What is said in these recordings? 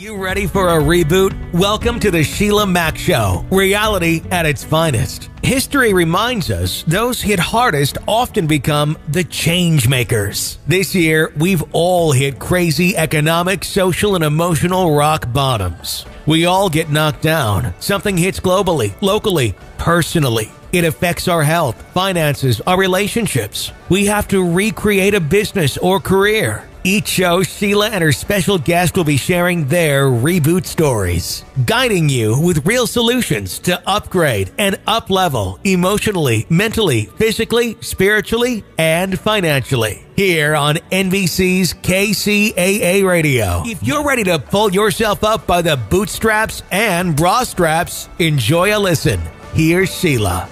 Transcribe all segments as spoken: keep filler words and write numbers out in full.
You ready for a reboot? Welcome to the Sheila Mac Show, reality at its finest. History reminds us those hit hardest often become the change makers. This year, we've all hit crazy economic, social, and emotional rock bottoms. We all get knocked down. Something hits globally, locally, personally. It affects our health, finances, our relationships. We have to recreate a business or career. Each show, Sheila and her special guest will be sharing their reboot stories, guiding you with real solutions to upgrade and up-level emotionally, mentally, physically, spiritually, and financially. Here on N B C's K C A A Radio. If you're ready to pull yourself up by the bootstraps and bra straps, enjoy a listen. Here's Sheila.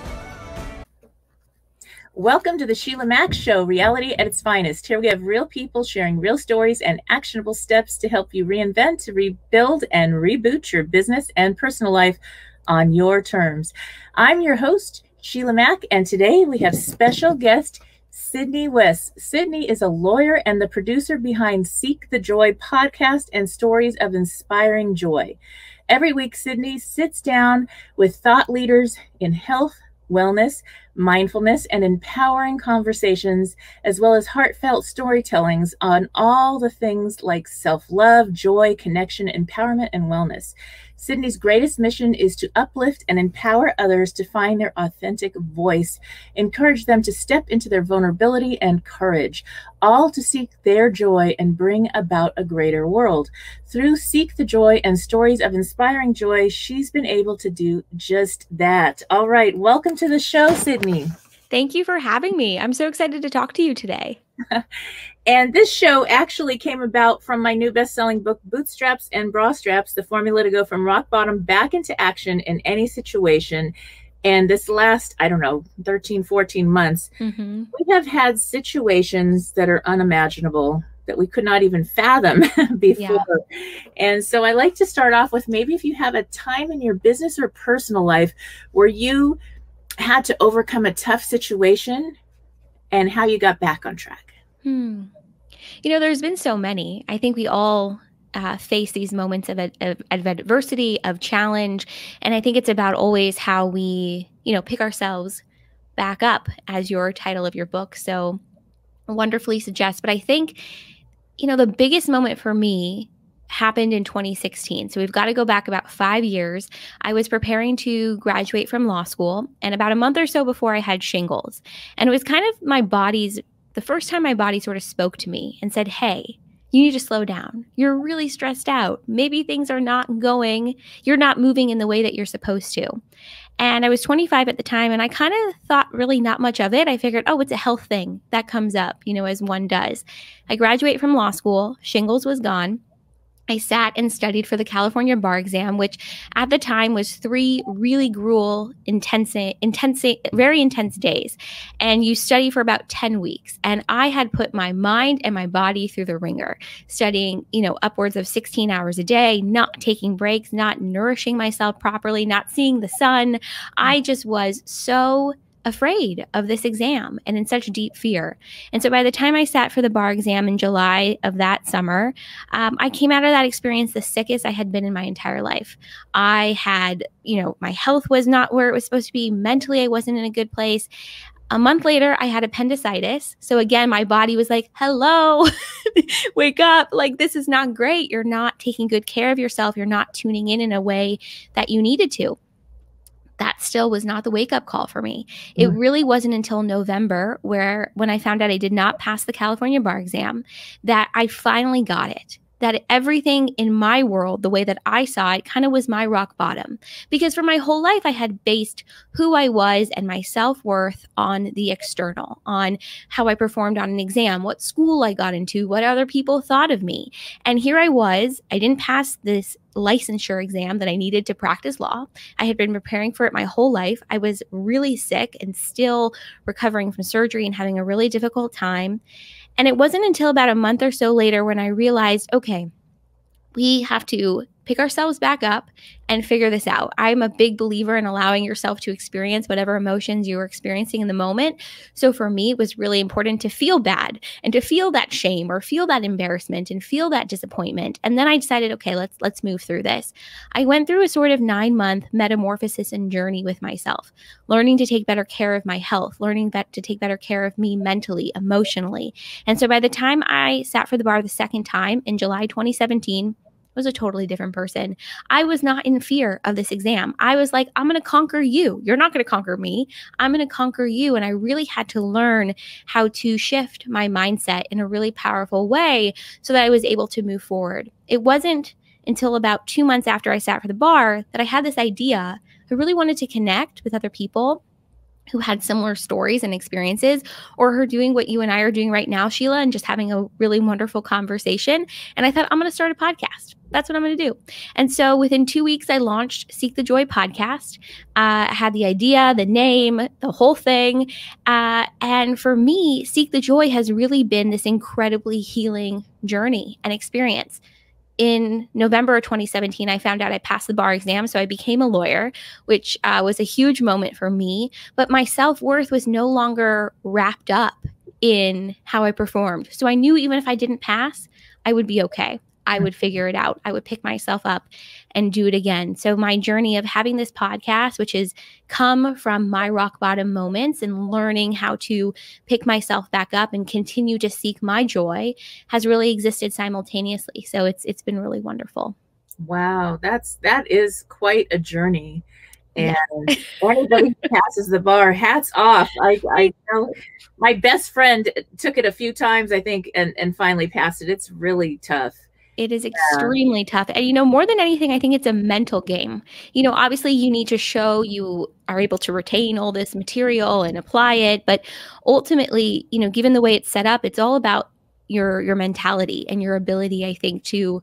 Welcome to the Sheila Mac Show, reality at its finest. Here we have real people sharing real stories and actionable steps to help you reinvent, rebuild, and reboot your business and personal life on your terms. I'm your host, Sheila Mac, and today we have special guest, Sydney Weiss. Sydney is a lawyer and the producer behind Seek the Joy podcast and Stories of Inspiring Joy. Every week, Sydney sits down with thought leaders in health, wellness, mindfulness, and empowering conversations, as well as heartfelt storytellings on all the things like self-love, joy, connection, empowerment, and wellness. Sydney's greatest mission is to uplift and empower others to find their authentic voice, encourage them to step into their vulnerability and courage, all to seek their joy and bring about a greater world. Through Seek the Joy and Stories of Inspiring Joy, she's been able to do just that. All right, welcome to the show, Sydney. Thank you for having me. I'm so excited to talk to you today. And this show actually came about from my new best-selling book, Bootstraps and Bra Straps, the formula to go from rock bottom back into action in any situation. And this last, I don't know, thirteen, fourteen months, mm-hmm. we have had situations that are unimaginable that we could not even fathom before. Yeah. And so I like to start off with maybe if you have a time in your business or personal life where you had to overcome a tough situation and how you got back on track. Hmm. You know, there's been so many. I think we all uh, face these moments of, of, of adversity, of challenge. And I think it's about always how we, you know, pick ourselves back up, as your title of your book so wonderfully suggests. But I think, you know, the biggest moment for me happened in twenty sixteen. So we've got to go back about five years. I was preparing to graduate from law school, and about a month or so before, I had shingles. And it was kind of my body's, the first time my body sort of spoke to me and said, hey, you need to slow down. You're really stressed out. Maybe things are not going, you're not moving in the way that you're supposed to. And I was twenty-five at the time, and I kind of thought really not much of it. I figured, oh, it's a health thing that comes up, you know, as one does. I graduate from law school, shingles was gone. I sat and studied for the California bar exam, which at the time was three really gruel, intense, intense, very intense days. And you study for about ten weeks. And I had put my mind and my body through the ringer, studying, you know, upwards of sixteen hours a day, not taking breaks, not nourishing myself properly, not seeing the sun. I just was so afraid of this exam and in such deep fear. And so by the time I sat for the bar exam in July of that summer, um, I came out of that experience the sickest I had been in my entire life. I had, you know, my health was not where it was supposed to be. Mentally, I wasn't in a good place. A month later, I had appendicitis. So again, my body was like, hello, wake up. Like, this is not great. You're not taking good care of yourself. You're not tuning in in a way that you needed to. That still was not the wake-up call for me. It really wasn't until November where, when I found out I did not pass the California bar exam, that I finally got it. That everything in my world, the way that I saw it, kind of was my rock bottom. Because for my whole life, I had based who I was and my self-worth on the external, on how I performed on an exam, what school I got into, what other people thought of me. And here I was, I didn't pass this licensure exam that I needed to practice law. I had been preparing for it my whole life. I was really sick and still recovering from surgery and having a really difficult time. And it wasn't until about a month or so later when I realized, okay, we have to pick ourselves back up and figure this out. I'm a big believer in allowing yourself to experience whatever emotions you were experiencing in the moment. So for me, it was really important to feel bad and to feel that shame or feel that embarrassment and feel that disappointment. And then I decided, okay, let's let's move through this. I went through a sort of nine-month metamorphosis and journey with myself, learning to take better care of my health, learning that to take better care of me mentally, emotionally. And so by the time I sat for the bar the second time in July twenty seventeen, was a totally different person. I was not in fear of this exam. I was like, I'm going to conquer you. You're not going to conquer me. I'm going to conquer you. And I really had to learn how to shift my mindset in a really powerful way so that I was able to move forward. It wasn't until about two months after I sat for the bar that I had this idea. I really wanted to connect with other people who had similar stories and experiences, or her doing what you and I are doing right now, Sheila, and just having a really wonderful conversation. And I thought, I'm going to start a podcast. That's what I'm going to do. And so within two weeks, I launched Seek the Joy podcast. Uh, I had the idea, the name, the whole thing. Uh, and for me, Seek the Joy has really been this incredibly healing journey and experience. In November twenty seventeen, I found out I passed the bar exam, so I became a lawyer, which uh, was a huge moment for me. But my self-worth was no longer wrapped up in how I performed. So I knew even if I didn't pass, I would be okay. I would figure it out. I would pick myself up and do it again. So my journey of having this podcast, which has come from my rock bottom moments and learning how to pick myself back up and continue to seek my joy, has really existed simultaneously. So it's it's been really wonderful. Wow, that's that is quite a journey. And yeah. Anybody who passes the bar, hats off. I, I know my best friend took it a few times, I think, and, and finally passed it. It's really tough. It is extremely tough. And, you know, more than anything, I think it's a mental game. You know, obviously you need to show you are able to retain all this material and apply it. But ultimately, you know, given the way it's set up, it's all about your your mentality and your ability, I think, to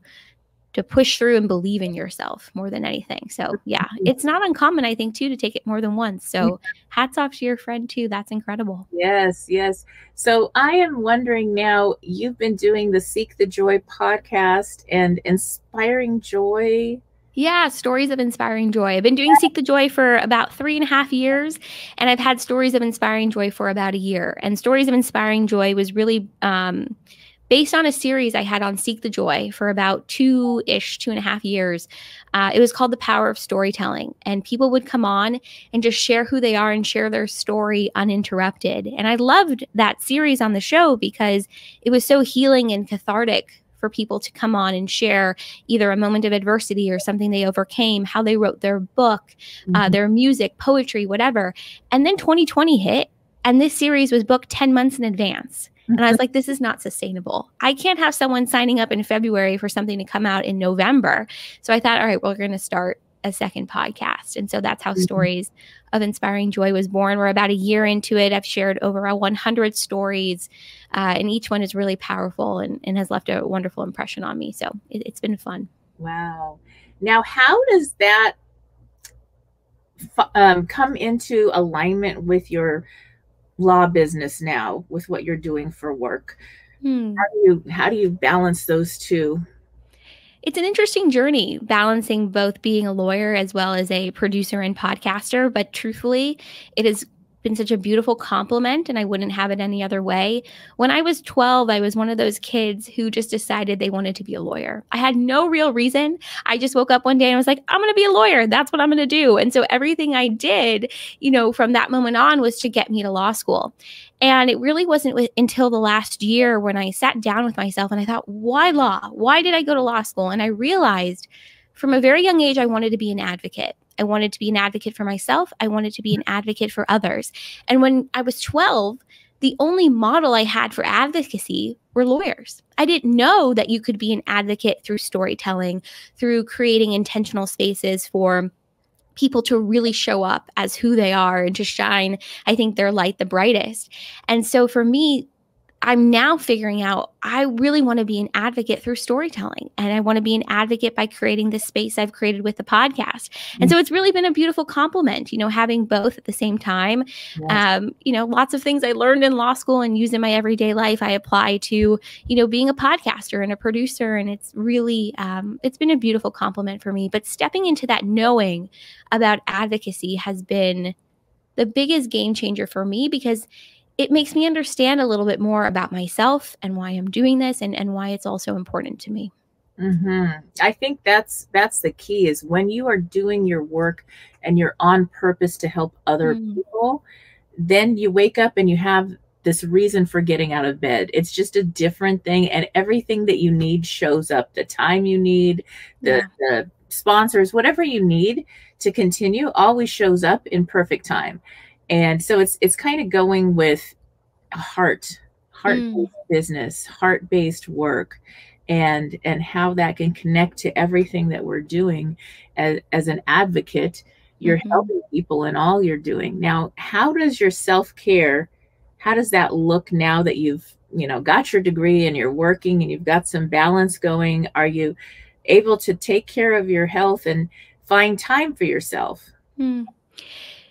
to push through and believe in yourself more than anything. So, yeah, it's not uncommon, I think, too, to take it more than once. So hats off to your friend, too. That's incredible. Yes, yes. So I am wondering now, you've been doing the Seek the Joy podcast and Inspiring Joy. Yeah, Stories of Inspiring Joy. I've been doing Seek the Joy for about three and a half years, and I've had Stories of Inspiring Joy for about a year. And Stories of Inspiring Joy was really um, – based on a series I had on Seek the Joy for about two-ish, two and a half years. Uh, it was called The Power of Storytelling. And people would come on and just share who they are and share their story uninterrupted. And I loved that series on the show because it was so healing and cathartic for people to come on and share either a moment of adversity or something they overcame, how they wrote their book, mm-hmm. uh, their music, poetry, whatever. And then twenty twenty hit, and this series was booked ten months in advance. And I was like, this is not sustainable. I can't have someone signing up in February for something to come out in November. So I thought, all right, well, we're going to start a second podcast. And so that's how mm-hmm. Stories of Inspiring Joy was born. We're about a year into it. I've shared over one hundred stories, uh, and each one is really powerful and, and has left a wonderful impression on me. So it, it's been fun. Wow. Now, how does that f um, come into alignment with your law business now, with what you're doing for work? Hmm. How do you, how do you balance those two? It's an interesting journey, balancing both being a lawyer as well as a producer and podcaster. But truthfully, it has been such a beautiful compliment, and I wouldn't have it any other way. When I was twelve, I was one of those kids who just decided they wanted to be a lawyer. I had no real reason. I just woke up one day and I was like, I'm going to be a lawyer. That's what I'm going to do. And so everything I did, you know, from that moment on was to get me to law school. And it really wasn't until the last year when I sat down with myself and I thought, why law? Why did I go to law school? And I realized from a very young age, I wanted to be an advocate. I wanted to be an advocate for myself. I wanted to be an advocate for others. And when I was twelve, the only model I had for advocacy were lawyers. I didn't know that you could be an advocate through storytelling, through creating intentional spaces for people to really show up as who they are and to shine, I think, their light the brightest. And so for me, I'm now figuring out I really want to be an advocate through storytelling, and I want to be an advocate by creating this space I've created with the podcast. And mm-hmm. so it's really been a beautiful compliment, you know, having both at the same time. Yes. Um, you know, lots of things I learned in law school and use in my everyday life, I apply to, you know, being a podcaster and a producer. And it's really, um, it's been a beautiful compliment for me. But stepping into that knowing about advocacy has been the biggest game changer for me, because it makes me understand a little bit more about myself and why I'm doing this, and, and why it's also important to me. Mm-hmm. I think that's that's the key, is when you are doing your work and you're on purpose to help other mm-hmm. people, then you wake up and you have this reason for getting out of bed. It's just a different thing, and everything that you need shows up. The time you need, the, yeah. the sponsors, whatever you need to continue always shows up in perfect time. And so it's it's kind of going with heart, heart-based mm. business, heart-based work, and and how that can connect to everything that we're doing. As, as an advocate, you're mm-hmm. helping people in all you're doing. Now, how does your self-care, how does that look now that you've, you know, got your degree and you're working and you've got some balance going? Are you able to take care of your health and find time for yourself? Mm.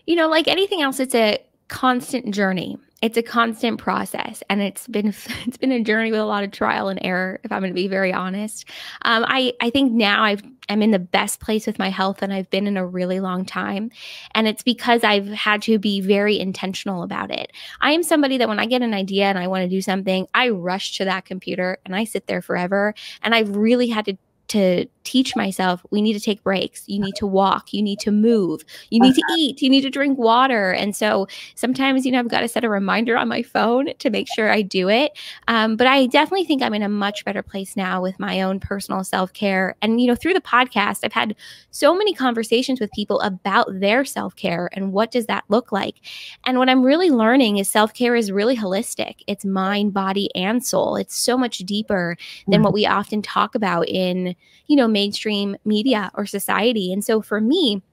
You know, like anything else, it's a constant journey. It's a constant process, and it's been it's been a journey with a lot of trial and error, if I'm going to be very honest. Um, I I think now I've I'm in the best place with my health than I've been in a really long time, and it's because I've had to be very intentional about it. I am somebody that when I get an idea and I want to do something, I rush to that computer and I sit there forever, and I've really had to. to teach myself, we need to take breaks. You need to walk. You need to move. You need to eat. You need to drink water. And so sometimes, you know, I've got to set a reminder on my phone to make sure I do it. Um, but I definitely think I'm in a much better place now with my own personal self-care. And, you know, through the podcast, I've had so many conversations with people about their self-care and what does that look like. And what I'm really learning is self-care is really holistic. It's mind, body, and soul. It's so much deeper than what we often talk about in you know, mainstream media or society. And so for me,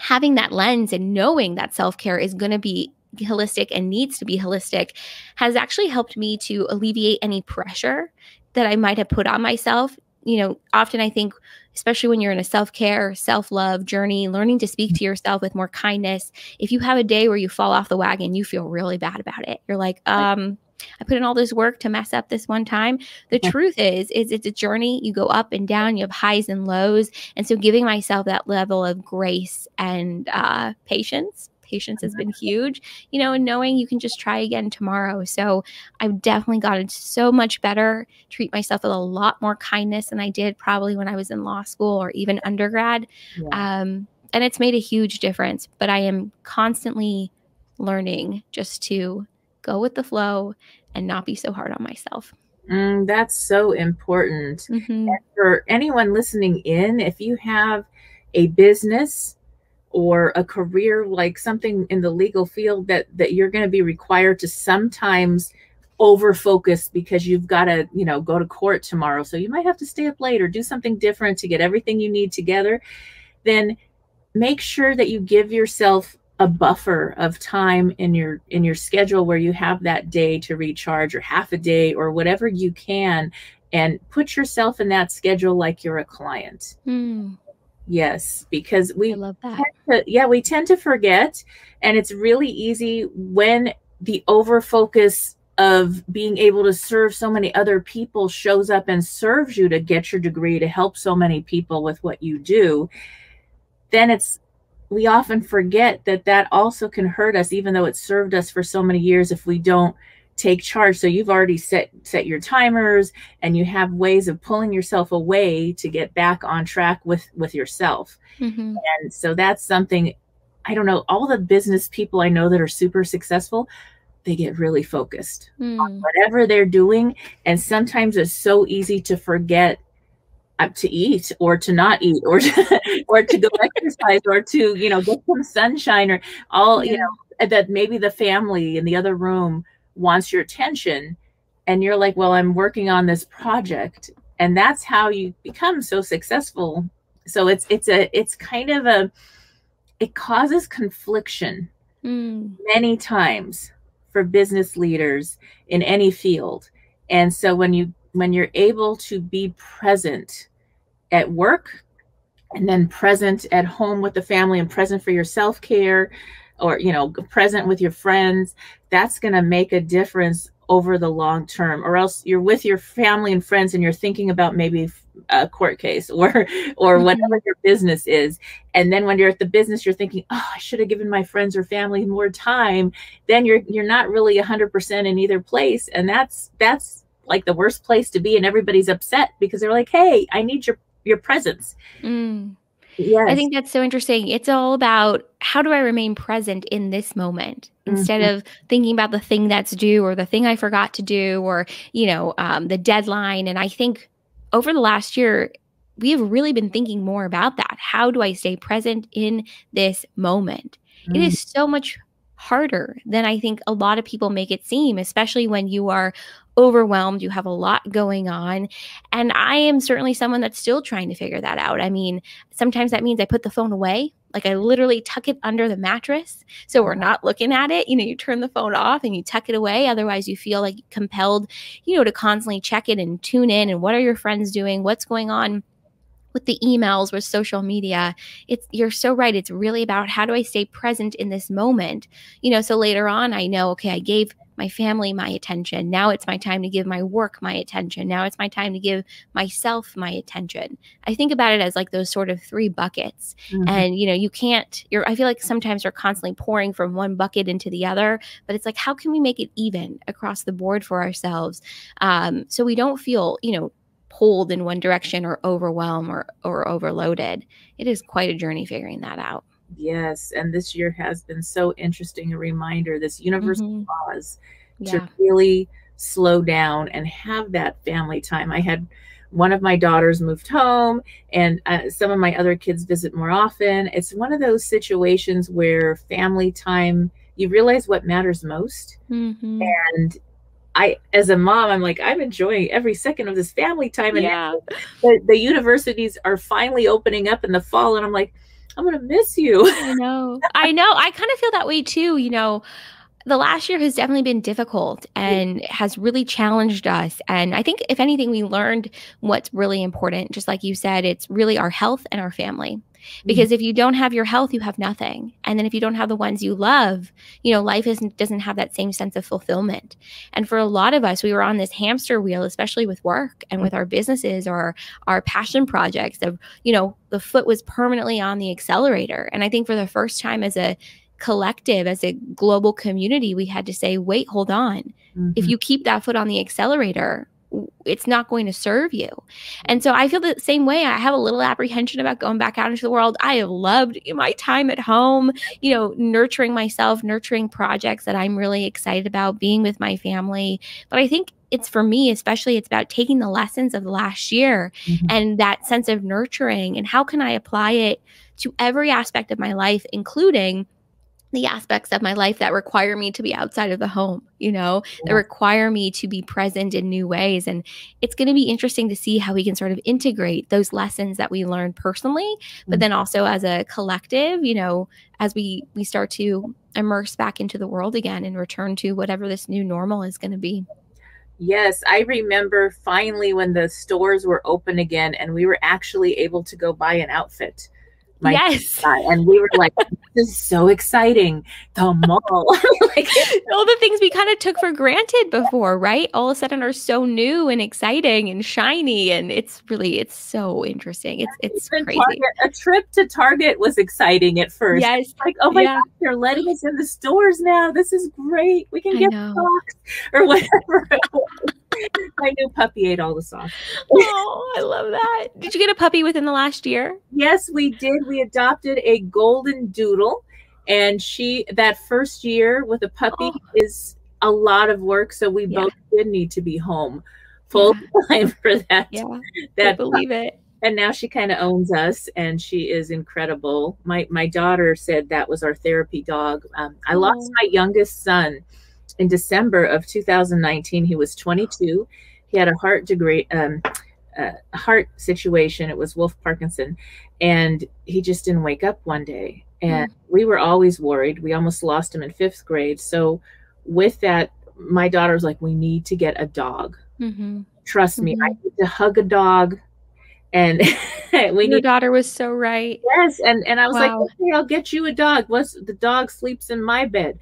having that lens and knowing that self-care is going to be holistic and needs to be holistic has actually helped me to alleviate any pressure that I might have put on myself. You know, often I think, especially when you're in a self-care, self-love journey, learning to speak to yourself with more kindness, if you have a day where you fall off the wagon, you feel really bad about it. You're like, um... I put in all this work to mess up this one time. The yeah. truth is, is it's a journey. You go up and down. You have highs and lows. And so giving myself that level of grace and uh, patience, patience has been huge, you know, and knowing you can just try again tomorrow. So I've definitely gotten so much better, treat myself with a lot more kindness than I did probably when I was in law school or even undergrad. Yeah. Um, and it's made a huge difference. But I am constantly learning just to go with the flow and not be so hard on myself. Mm, that's so important. Mm-hmm. And for anyone listening in, if you have a business or a career, like something in the legal field that, that you're going to be required to sometimes over-focus because you've got to, you know, go to court tomorrow. So you might have to stay up late or do something different to get everything you need together. Then make sure that you give yourself a buffer of time in your in your schedule where you have that day to recharge, or half a day, or whatever you can, and put yourself in that schedule like you're a client. Mm. Yes, because we I love that. Tend to, yeah, we tend to forget, and it's really easy when the overfocus of being able to serve so many other people shows up and serves you to get your degree, to help so many people with what you do. Then it's we often forget that that also can hurt us, even though it served us for so many years, if we don't take charge. So you've already set, set your timers, and you have ways of pulling yourself away to get back on track with, with yourself. Mm-hmm. And so that's something, I don't know, all the business people I know that are super successful, they get really focused mm. on whatever they're doing. And sometimes it's so easy to forget up to eat, or to not eat, or to, or to go exercise, or to, you know, get some sunshine, or all, yeah. you know, that maybe the family in the other room wants your attention. And you're like, well, I'm working on this project. And that's how you become so successful. So it's, it's a, it's kind of a, it causes confliction mm. many times for business leaders in any field. And so when you when you're able to be present at work, and then present at home with the family, and present for your self-care, or, you know, present with your friends, that's going to make a difference over the long term. Or else you're with your family and friends and you're thinking about maybe a court case or or whatever your business is. And then when you're at the business, you're thinking, oh, I should have given my friends or family more time. Then you're you're not really one hundred percent in either place. And that's that's like the worst place to be. And everybody's upset because they're like, hey, I need your your presence. Mm. Yes. I think that's so interesting. It's all about, how do I remain present in this moment instead mm-hmm. of thinking about the thing that's due or the thing I forgot to do or, you know, um, the deadline. And I think over the last year, we have really been thinking more about that. How do I stay present in this moment? Mm-hmm. It is so much harder than I think a lot of people make it seem, especially when you are overwhelmed, you have a lot going on. And I am certainly someone that's still trying to figure that out. I mean, sometimes that means I put the phone away, like I literally tuck it under the mattress so we're not looking at it. You know, you turn the phone off and you tuck it away. Otherwise you feel like compelled, you know, to constantly check it and tune in. And what are your friends doing? What's going on with the emails, with social media? It's, you're so right. It's really about, how do I stay present in this moment? You know, so later on, I know, okay, I gave my family my attention. Now it's my time to give my work my attention. Now it's my time to give myself my attention. I think about it as like those sort of three buckets. Mm-hmm. And, you know, you can't, you're, I feel like sometimes you're constantly pouring from one bucket into the other, but it's like, how can we make it even across the board for ourselves? Um, so we don't feel, you know, pulled in one direction or overwhelmed or, or overloaded. It is quite a journey figuring that out. Yes. And this year has been so interesting, a reminder, this universal mm-hmm. pause yeah. to really slow down and have that family time. I had one of my daughters moved home and uh, some of my other kids visit more often. It's one of those situations where family time, you realize what matters most. Mm-hmm. And I, as a mom, I'm like, I'm enjoying every second of this family time. And yeah. the, the universities are finally opening up in the fall. And I'm like, I'm going to miss you. I know. I know. I kind of feel that way too. You know, the last year has definitely been difficult and has really challenged us. And I think if anything, we learned what's really important. Just like you said, it's really our health and our family. Because mm-hmm. if you don't have your health, you have nothing. And then if you don't have the ones you love, you know, life isn't, doesn't have that same sense of fulfillment. And for a lot of us, we were on this hamster wheel, especially with work and with our businesses or our passion projects of, you know, the foot was permanently on the accelerator. And I think for the first time as a collective, as a global community, we had to say, wait, hold on. Mm-hmm. If you keep that foot on the accelerator, it's not going to serve you. And so I feel the same way. I have a little apprehension about going back out into the world. I have loved my time at home, you know, nurturing myself, nurturing projects that I'm really excited about, being with my family. But I think it's, for me especially, it's about taking the lessons of the last year mm-hmm. and that sense of nurturing and how can I apply it to every aspect of my life, including the aspects of my life that require me to be outside of the home, you know, yeah. that require me to be present in new ways. And it's going to be interesting to see how we can sort of integrate those lessons that we learned personally, mm-hmm. but then also as a collective, you know, as we, we start to immerse back into the world again and return to whatever this new normal is going to be. Yes. I remember finally when the stores were open again and we were actually able to go buy an outfit. My yes. And we were like, this is so exciting. The mall. Like, all the things we kind of took for granted before, right? All of a sudden are so new and exciting and shiny. And it's really, it's so interesting. It's it's Even crazy. Target, a trip to Target was exciting at first. Yes. Like, oh my yeah. God, they're letting us in the stores now. This is great. We can I get know. socks or whatever. My new puppy ate all the socks. Oh, I love that. Did you get a puppy within the last year? Yes, we did. We adopted a golden doodle. And she, that first year with a puppy oh. is a lot of work. So we yeah. both did need to be home full yeah. time for that. Yeah, that I believe puppy. It. And now she kind of owns us and she is incredible. My, my daughter said that was our therapy dog. Um, I oh. lost my youngest son in December of two thousand nineteen. He was twenty-two. He had a heart degrade, um, uh, heart situation. It was Wolf Parkinson. And he just didn't wake up one day. And mm. we were always worried. We almost lost him in fifth grade. So with that, my daughter's like, we need to get a dog. Mm-hmm. Trust mm-hmm. me, I need to hug a dog. And we your need daughter was so right. Yes. And, and I was wow. like, okay, I'll get you a dog. What's the dog sleeps in my bed.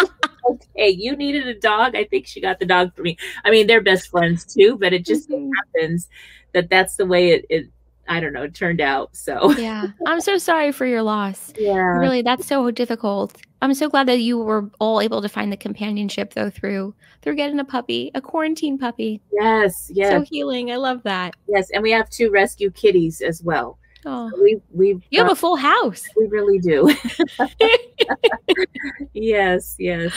Okay. You needed a dog. I think she got the dog for me. I mean, they're best friends too, but it just mm-hmm. happens that that's the way it, it, I don't know, it turned out. So yeah, I'm so sorry for your loss. Yeah, really. That's so difficult. I'm so glad that you were all able to find the companionship though through through getting a puppy, a quarantine puppy. Yes, yes. So healing. I love that. Yes, and we have two rescue kitties as well. Oh, so we we you uh, have a full house. We really do. Yes, yes.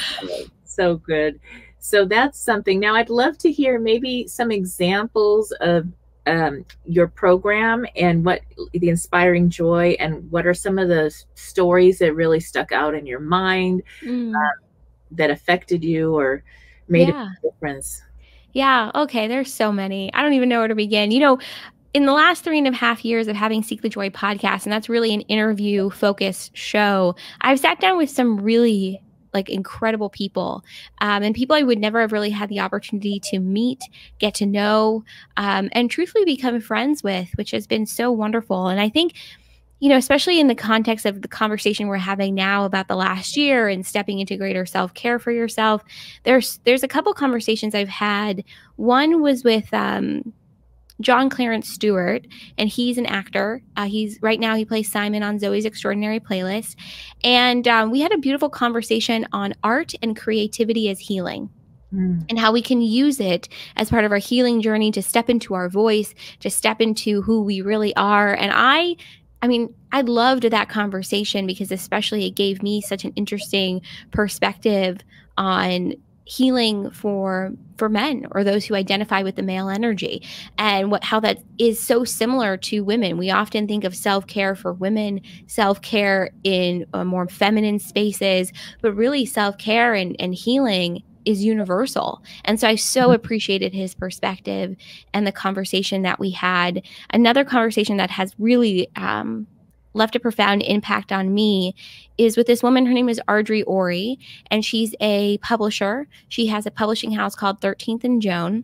So good. So that's something. Now I'd love to hear maybe some examples of um, your program and what the Inspiring Joy, and what are some of the stories that really stuck out in your mind mm. um, that affected you or made yeah. a difference? Yeah. Okay. There's so many. I don't even know where to begin. You know, in the last three and a half years of having Seek the Joy podcast, and that's really an interview focused show, I've sat down with some really like incredible people um, and people I would never have really had the opportunity to meet, get to know, um, and truthfully become friends with, which has been so wonderful. And I think, you know, especially in the context of the conversation we're having now about the last year and stepping into greater self-care for yourself, there's there's a couple conversations I've had. One was with um, John Clarence Stewart, and he's an actor. Uh, he's right now he plays Simon on Zoe's Extraordinary Playlist. And um, we had a beautiful conversation on art and creativity as healing mm. and how we can use it as part of our healing journey to step into our voice, to step into who we really are. And I I mean, I loved that conversation because especially it gave me such an interesting perspective on healing for for men or those who identify with the male energy, and what how that is so similar to women. We often think of self-care for women, self-care in uh, more feminine spaces, but really self-care and, and healing is universal. And so I so appreciated his perspective and the conversation that we had. Another conversation that has really um, left a profound impact on me is with this woman. Her name is Audrey Ori, and she's a publisher. She has a publishing house called thirteenth and Joan.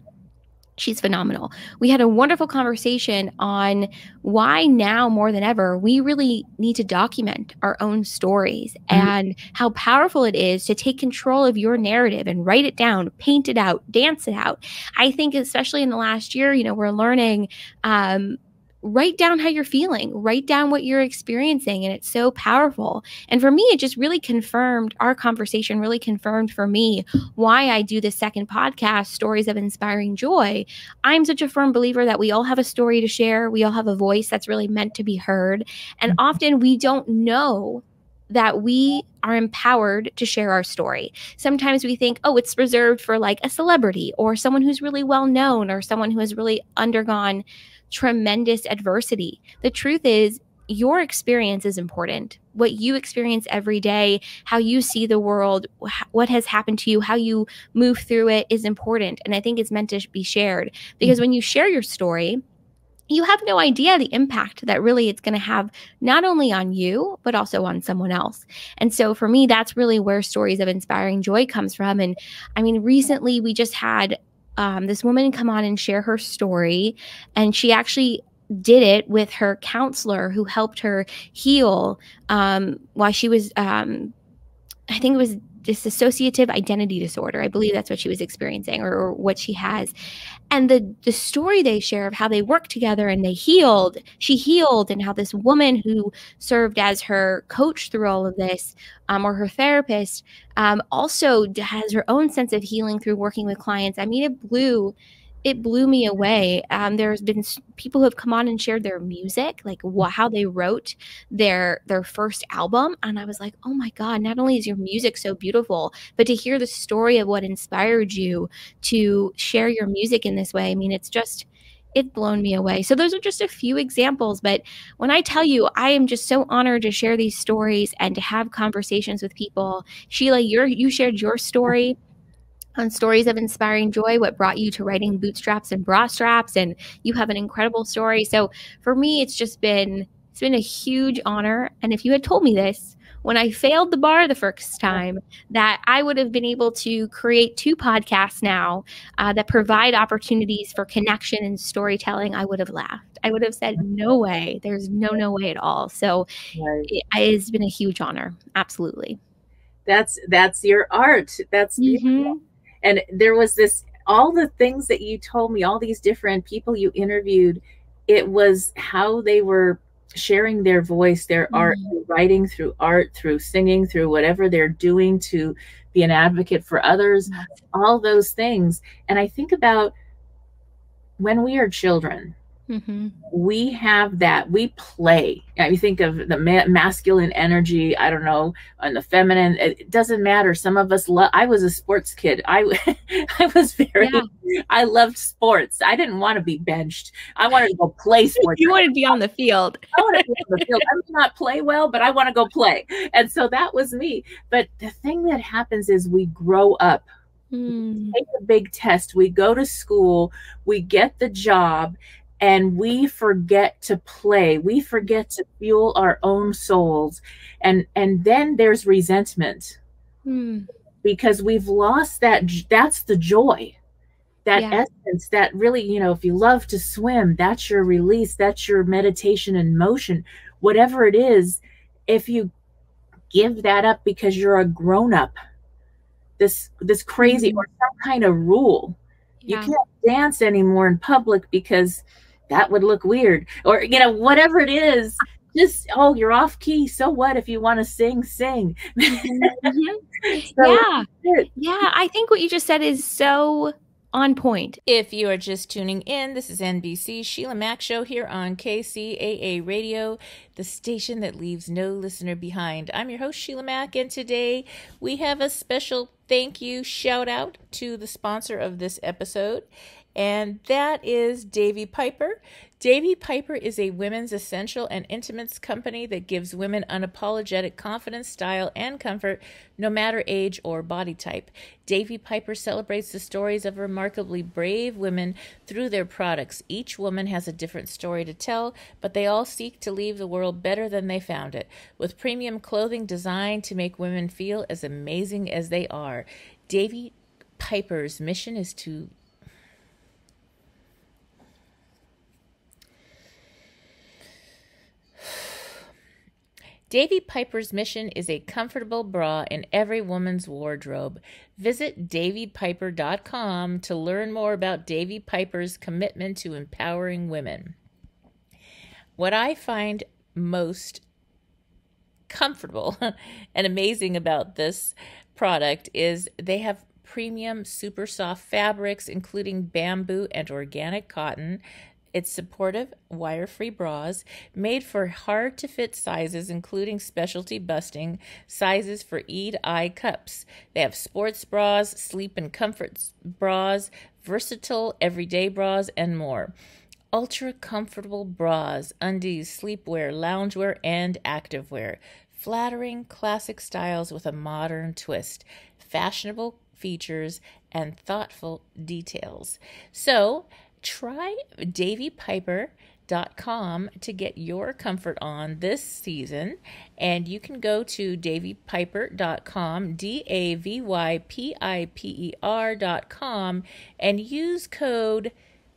She's phenomenal. We had a wonderful conversation on why now more than ever, we really need to document our own stories mm-hmm. and how powerful it is to take control of your narrative and write it down, paint it out, dance it out. I think especially in the last year, you know, we're learning, um, write down how you're feeling, write down what you're experiencing. And it's so powerful. And for me, it just really confirmed our conversation, really confirmed for me why I do this second podcast, Stories of Inspiring Joy. I'm such a firm believer that we all have a story to share. We all have a voice that's really meant to be heard. And often we don't know that we are empowered to share our story. Sometimes we think, oh, it's reserved for like a celebrity or someone who's really well known or someone who has really undergone tremendous adversity. The truth is, your experience is important. What you experience every day, how you see the world, what has happened to you, how you move through it is important. And I think it's meant to be shared, because mm-hmm. when you share your story, you have no idea the impact that really it's going to have not only on you, but also on someone else. And so for me, that's really where Stories of Inspiring Joy comes from. And I mean, recently we just had um, this woman come on and share her story. And she actually did it with her counselor who helped her heal um, while she was, um, I think it was dissociative identity disorder. I believe that's what she was experiencing, or, or what she has. And the the story they share of how they worked together and they healed, she healed, and how this woman who served as her coach through all of this, um, or her therapist, um, also has her own sense of healing through working with clients. I mean, it blew It blew me away. Um, there's been people who have come on and shared their music, like wh how they wrote their their first album. And I was like, oh my God, not only is your music so beautiful, but to hear the story of what inspired you to share your music in this way. I mean, it's just, it's blown me away. So those are just a few examples. But when I tell you, I am just so honored to share these stories and to have conversations with people. Sheila, you're, you shared your story on Stories of Inspiring Joy, what brought you to writing Bootstraps and Bra Straps, and you have an incredible story. So for me, it's just been, it's been a huge honor. And if you had told me this when I failed the bar the first time, that I would have been able to create two podcasts now uh, that provide opportunities for connection and storytelling, I would have laughed. I would have said, no way. There's no, no way at all. So right. it, it's been a huge honor. Absolutely. That's, that's your art. That's mm-hmm. And there was this, all the things that you told me, all these different people you interviewed, it was how they were sharing their voice, their mm-hmm. art, through writing, through art, through singing, through whatever they're doing to be an advocate for others, mm-hmm. all those things. And I think about when we are children, mm-hmm. we have that, we play. You think of the ma masculine energy, I don't know, and the feminine, it doesn't matter. Some of us love, I was a sports kid. I, I was very, yeah. I loved sports. I didn't want to be benched. I wanted to go play sports. You wanted to be on the field. I wanted to be on the field. I may not play well, but I want to go play. And so that was me. But the thing that happens is we grow up. Mm. We take a big test. We go to school. We get the job. And we forget to play. We forget to fuel our own souls. And and then there's resentment mm. because we've lost that. That's the joy, that yeah. essence, that really, you know, if you love to swim, that's your release. That's your meditation and motion, whatever it is. If you give that up because you're a grown up, this, this crazy mm. or some kind of rule, yeah. you can't dance anymore in public because that would look weird, or, you know, whatever it is, just, oh, you're off key. So what? If you want to sing, sing. Mm-hmm. So yeah. Yeah. I think what you just said is so on point. If you are just tuning in, this is N B C Sheila Mac Show here on K C A A Radio, the station that leaves no listener behind. I'm your host, Sheila Mac, and today we have a special thank you shout out to the sponsor of this episode, and that is Davy Piper. Davy Piper is a women's essential and intimates company that gives women unapologetic confidence, style, and comfort, no matter age or body type. Davy Piper celebrates the stories of remarkably brave women through their products. Each woman has a different story to tell, but they all seek to leave the world better than they found it, with premium clothing designed to make women feel as amazing as they are. Davy Piper's mission is to Davy Piper's mission is a comfortable bra in every woman's wardrobe. Visit Davy Piper dot com to learn more about Davy Piper's commitment to empowering women. What I find most comfortable and amazing about this product is they have premium super soft fabrics, including bamboo and organic cotton. It's supportive, wire-free bras made for hard-to-fit sizes, including specialty busting sizes for E I cups. They have sports bras, sleep and comfort bras, versatile everyday bras, and more. Ultra-comfortable bras, undies, sleepwear, loungewear, and activewear. Flattering, classic styles with a modern twist. Fashionable features and thoughtful details. So, try Davy Piper dot com to get your comfort on this season, and you can go to Davy Piper dot com, D A V Y P I P E R dot com, and use code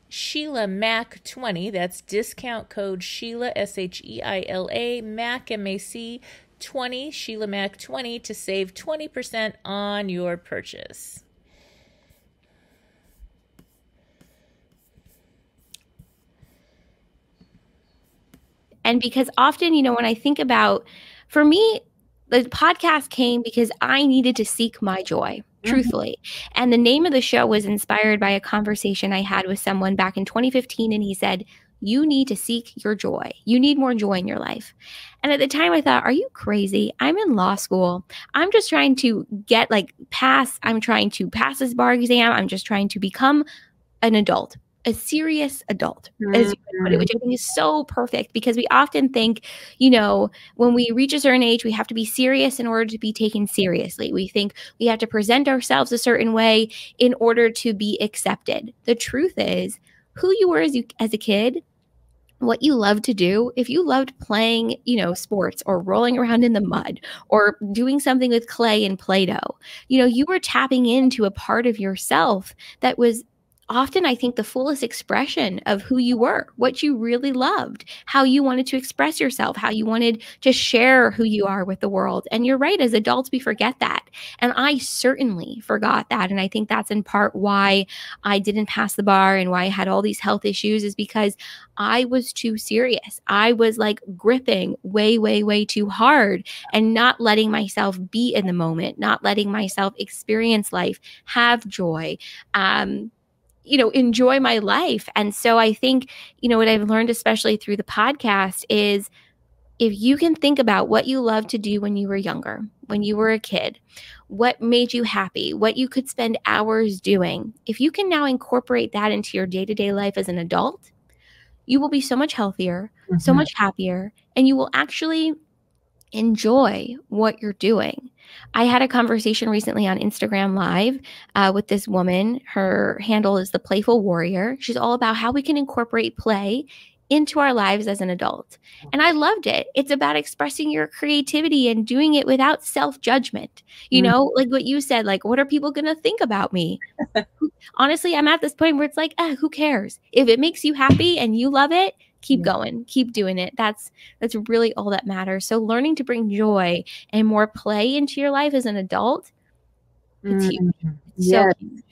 Sheila Mac twenty, that's discount code Sheila, S H E I L A, Mac, M A C, twenty, Sheila Mac twenty, to save twenty percent on your purchase. And because often, you know, when I think about, for me, the podcast came because I needed to seek my joy, truthfully. Mm-hmm. And the name of the show was inspired by a conversation I had with someone back in twenty fifteen. And he said, you need to seek your joy. You need more joy in your life. And at the time I thought, are you crazy? I'm in law school. I'm just trying to get like pass. I'm trying to pass this bar exam. I'm just trying to become an adult. A serious adult, as you can put it, which I think is so perfect, because we often think, you know, when we reach a certain age, we have to be serious in order to be taken seriously. We think we have to present ourselves a certain way in order to be accepted. The truth is, who you were as, you, as a kid what you love to do. If you loved playing, you know, sports or rolling around in the mud or doing something with clay and Play-Doh, you know, you were tapping into a part of yourself that was often, I think, the fullest expression of who you were, what you really loved, how you wanted to express yourself, how you wanted to share who you are with the world. And you're right, as adults, we forget that. And I certainly forgot that. And I think that's in part why I didn't pass the bar and why I had all these health issues, is because I was too serious. I was like gripping way, way, way too hard and not letting myself be in the moment, not letting myself experience life, have joy, um, you know, enjoy my life. And so I think, you know, what I've learned, especially through the podcast, is if you can think about what you loved to do when you were younger, when you were a kid, what made you happy, what you could spend hours doing, if you can now incorporate that into your day-to-day life as an adult, you will be so much healthier, mm-hmm. so much happier, and you will actually enjoy what you're doing. I had a conversation recently on Instagram Live uh, with this woman. Her handle is The Playful Warrior. She's all about how we can incorporate play into our lives as an adult. And I loved it. It's about expressing your creativity and doing it without self-judgment. You mm-hmm. know, like what you said, like, what are people going to think about me? Honestly, I'm at this point where it's like, ah, who cares? If it makes you happy and you love it, keep going, keep doing it. That's, that's really all that matters. So learning to bring joy and more play into your life as an adult, it's huge. Mm, yeah. So huge.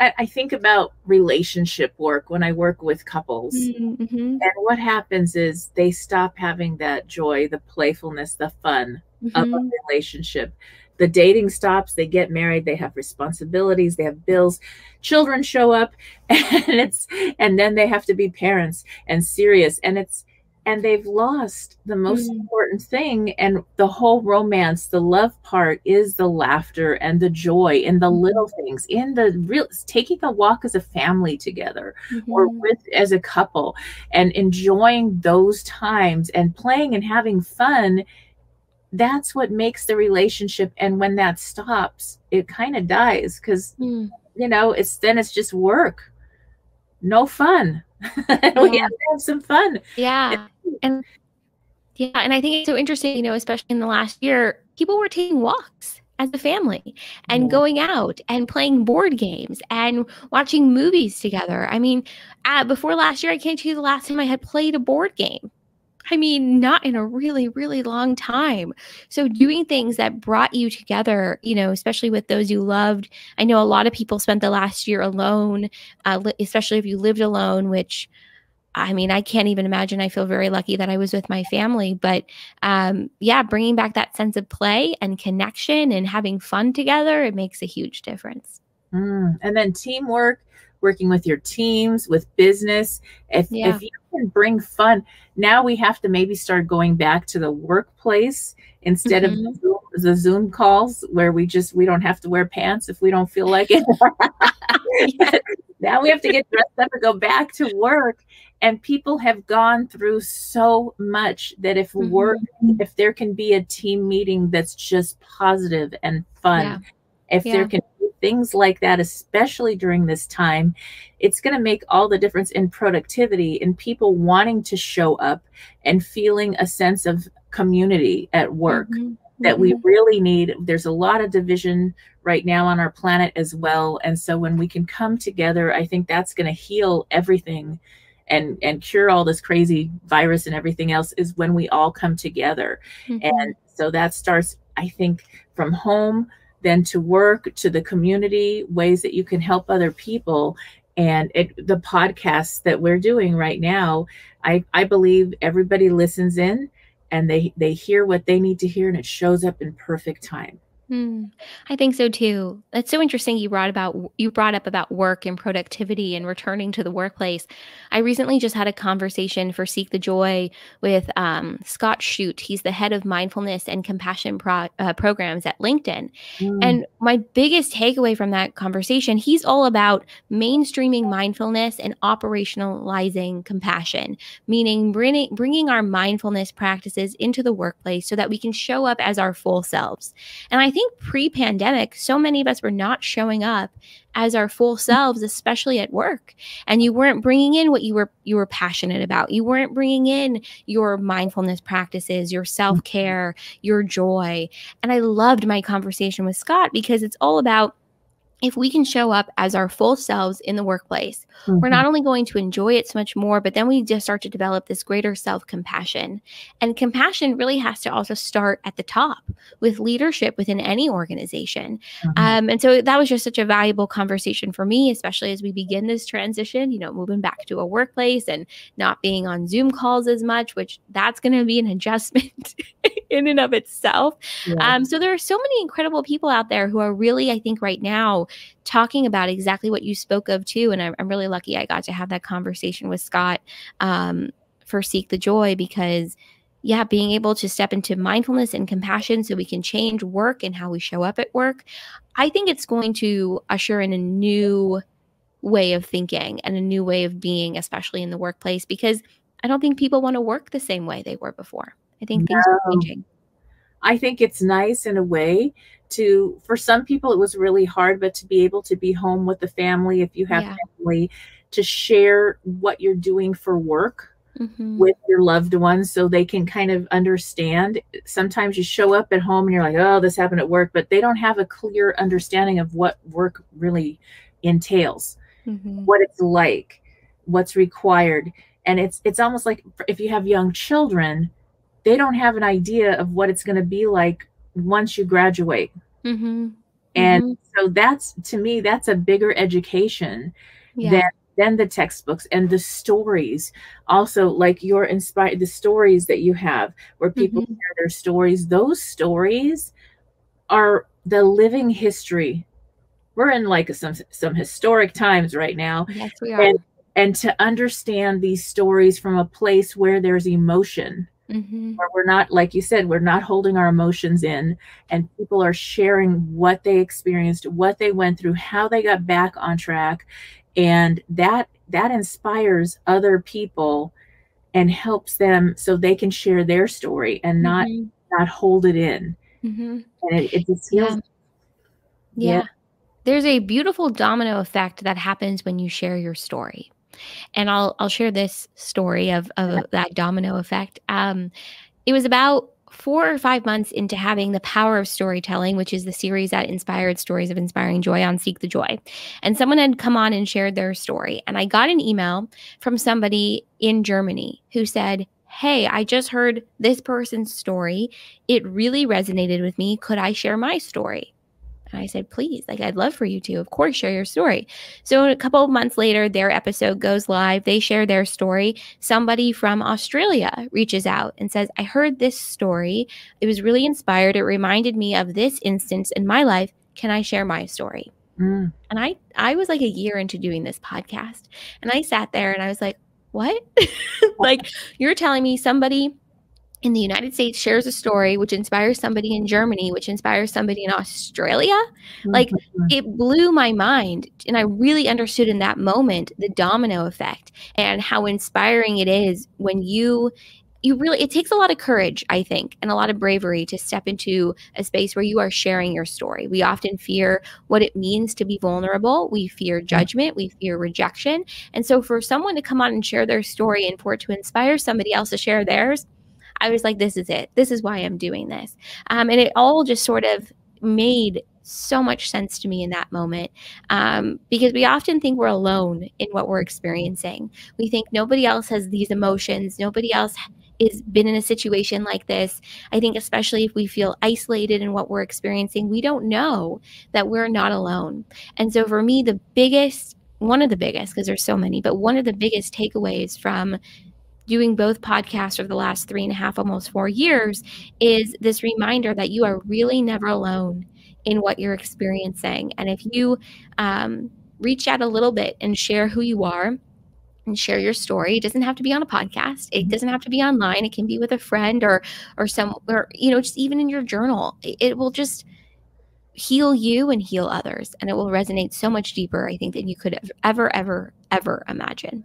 I, I think about relationship work when I work with couples, mm-hmm. and what happens is they stop having that joy, the playfulness, the fun mm-hmm. of a relationship. The dating stops, they get married, they have responsibilities, they have bills, children show up, and it's, and then they have to be parents and serious, and it's, and they've lost the most mm. important thing. And the whole romance, the love part is the laughter and the joy in the little things, in the real, taking a walk as a family together mm-hmm. or with as a couple, and enjoying those times and playing and having fun. That's what makes the relationship. And when that stops, it kind of dies, because, mm. you know, it's then it's just work, no fun. Yeah. We have to have some fun. Yeah. And yeah. And I think it's so interesting, you know, especially in the last year, people were taking walks as a family and yeah. going out and playing board games and watching movies together. I mean, uh, before last year, I can't tell you the last time I had played a board game. I mean, not in a really, really long time. So doing things that brought you together, you know, especially with those you loved. I know a lot of people spent the last year alone, uh, especially if you lived alone, which, I mean, I can't even imagine. I feel very lucky that I was with my family. But um, yeah, bringing back that sense of play and connection and having fun together, it makes a huge difference. Mm. And then teamwork, working with your teams, with business. If, yeah. if you can bring fun, now we have to maybe start going back to the workplace instead mm-hmm. of the Zoom, the Zoom calls where we just, we don't have to wear pants if we don't feel like it. Now we have to get dressed up and go back to work. And people have gone through so much that if mm-hmm. work, if there can be a team meeting that's just positive and fun, yeah. if yeah. there can things like that, especially during this time, it's going to make all the difference in productivity and people wanting to show up and feeling a sense of community at work mm-hmm. that mm-hmm. we really need. There's a lot of division right now on our planet as well. And so when we can come together, I think that's going to heal everything and, and cure all this crazy virus and everything else, is when we all come together. Mm-hmm. And so that starts, I think, from home, then to work, to the community, ways that you can help other people. And it, the podcasts that we're doing right now, I, I believe everybody listens in and they, they hear what they need to hear, and it shows up in perfect time. Hmm. I think so too. That's so interesting. You brought about you brought up about work and productivity and returning to the workplace. I recently just had a conversation for Seek the Joy with um, Scott Shute. He's the head of mindfulness and compassion pro uh, programs at LinkedIn. Mm. And my biggest takeaway from that conversation, he's all about mainstreaming mindfulness and operationalizing compassion, meaning bringing bringing our mindfulness practices into the workplace so that we can show up as our full selves. And I think pre-pandemic, so many of us were not showing up as our full selves, especially at work. And you weren't bringing in what you were you were passionate about. You weren't bringing in your mindfulness practices, your self-care, your joy. And I loved my conversation with Scott, because it's all about, if we can show up as our full selves in the workplace, mm-hmm. we're not only going to enjoy it so much more, but then we just start to develop this greater self-compassion. And compassion really has to also start at the top with leadership within any organization. Mm-hmm. Um, and so that was just such a valuable conversation for me, especially as we begin this transition, you know, moving back to a workplace and not being on Zoom calls as much, which that's going to be an adjustment in and of itself. Yeah. Um, so there are so many incredible people out there who are really, I think right now, talking about exactly what you spoke of too. And I'm, I'm really lucky I got to have that conversation with Scott um, for Seek the Joy, because yeah, being able to step into mindfulness and compassion so we can change work and how we show up at work, I think it's going to usher in a new way of thinking and a new way of being, especially in the workplace, because I don't think people want to work the same way they were before. I think things no. are changing. I think it's nice in a way to, for some people it was really hard, but to be able to be home with the family, if you have yeah. family, to share what you're doing for work mm-hmm. with your loved ones so they can kind of understand. Sometimes you show up at home and you're like, oh, this happened at work, but they don't have a clear understanding of what work really entails, mm-hmm. what it's like, what's required. And it's, it's almost like if you have young children, they don't have an idea of what it's going to be like once you graduate. Mm-hmm. And mm-hmm. so that's, to me, that's a bigger education yeah. than, than the textbooks and the stories. Also, like you're inspired, the stories that you have where people mm-hmm. share their stories, those stories are the living history. We're in like some, some historic times right now. Yes, we are. And, and to understand these stories from a place where there's emotion. Mm-hmm. Where we're not, like you said, we're not holding our emotions in, and people are sharing what they experienced, what they went through, how they got back on track. And that, that inspires other people and helps them so they can share their story and not, mm-hmm. not hold it in. Mm-hmm. And it, it just feels, yeah. yeah. There's a beautiful domino effect that happens when you share your story. And I'll, I'll share this story of, of that domino effect. Um, it was about four or five months into having The Power of Storytelling, which is the series that inspired Stories of Inspiring Joy on Seek the Joy. And someone had come on and shared their story. And I got an email from somebody in Germany who said, hey, I just heard this person's story. It really resonated with me. Could I share my story? And I said, please, like, I'd love for you to, of course, share your story. So a couple of months later, their episode goes live. They share their story. Somebody from Australia reaches out and says, I heard this story. It was really inspired. It reminded me of this instance in my life. Can I share my story? Mm. And I, I was like a year into doing this podcast. And I sat there and I was like, what? Like, you're telling me somebody in the United States shares a story which inspires somebody in Germany, which inspires somebody in Australia. Like, it blew my mind. And I really understood in that moment the domino effect and how inspiring it is when you you really, it takes a lot of courage, I think, and a lot of bravery to step into a space where you are sharing your story. We often fear what it means to be vulnerable. We fear judgment. We fear rejection. And so for someone to come on and share their story and for it to inspire somebody else to share theirs, I was like, this is it. This is why I'm doing this. Um, and it all just sort of made so much sense to me in that moment, um, because we often think we're alone in what we're experiencing. We think nobody else has these emotions. Nobody else has been in a situation like this. I think especially if we feel isolated in what we're experiencing, we don't know that we're not alone. And so for me, the biggest, one of the biggest, because there's so many, but one of the biggest takeaways from doing both podcasts over the last three and a half, almost four years, is this reminder that you are really never alone in what you're experiencing. And if you um, reach out a little bit and share who you are and share your story, it doesn't have to be on a podcast. It doesn't have to be online. It can be with a friend or, or some, or, you know, just even in your journal, it, it will just heal you and heal others. And it will resonate so much deeper, I think, than you could ever, ever, ever imagine.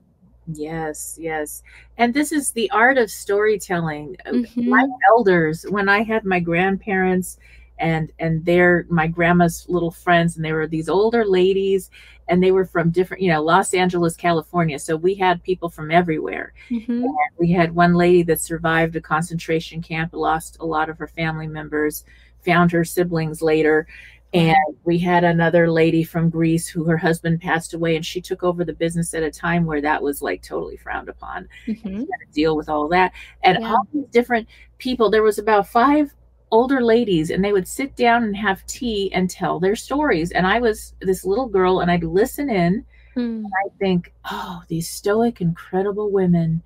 Yes, yes. And this is the art of storytelling. Mm-hmm. My elders, when I had my grandparents and and they're my grandma's little friends, and they were these older ladies, and they were from different, you know, Los Angeles, California. So we had people from everywhere. Mm-hmm. And we had one lady that survived a concentration camp, lost a lot of her family members, found her siblings later. And we had another lady from Greece who her husband passed away, and she took over the business at a time where that was like totally frowned upon. Mm-hmm. And she had to deal with all that. And yeah. all these different people, there was about five older ladies, and they would sit down and have tea and tell their stories. And I was this little girl, and I'd listen in, mm. and I'd think, oh, these stoic, incredible women,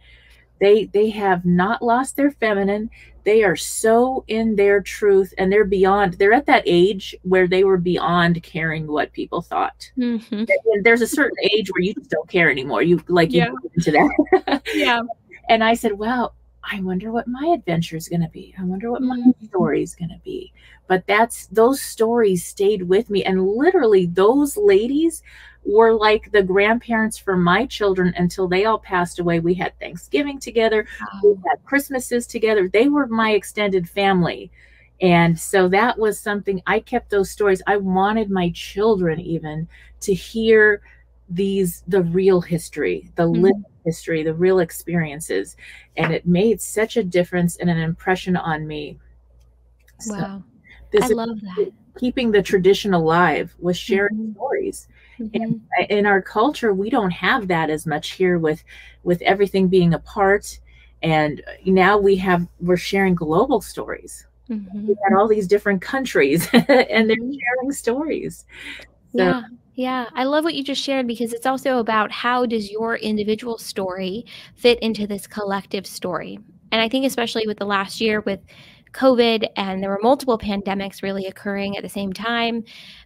they they have not lost their feminine. They are so in their truth, and they're beyond, they're at that age where they were beyond caring what people thought. Mm-hmm. There's a certain age where you just don't care anymore. You like, yeah. you go into that. yeah. And I said, wow, I wonder what my adventure is going to be. I wonder what my mm-hmm. story is going to be. But that's, those stories stayed with me. And literally those ladies were like the grandparents for my children until they all passed away. We had Thanksgiving together. We had Christmases together. They were my extended family. And so that was something, I kept those stories. I wanted my children even to hear these, the real history, the mm-hmm. lived history, the real experiences. And it made such a difference and an impression on me. Wow. So this I love that. Keeping the tradition alive was sharing mm-hmm. stories. Mm-hmm. And in our culture, we don't have that as much here with, with everything being apart. And now we have, we're sharing global stories. Mm-hmm. We've got all these different countries and they're sharing stories. So, yeah. Yeah, I love what you just shared, because it's also about how does your individual story fit into this collective story. And I think especially with the last year with COVID, and there were multiple pandemics really occurring at the same time,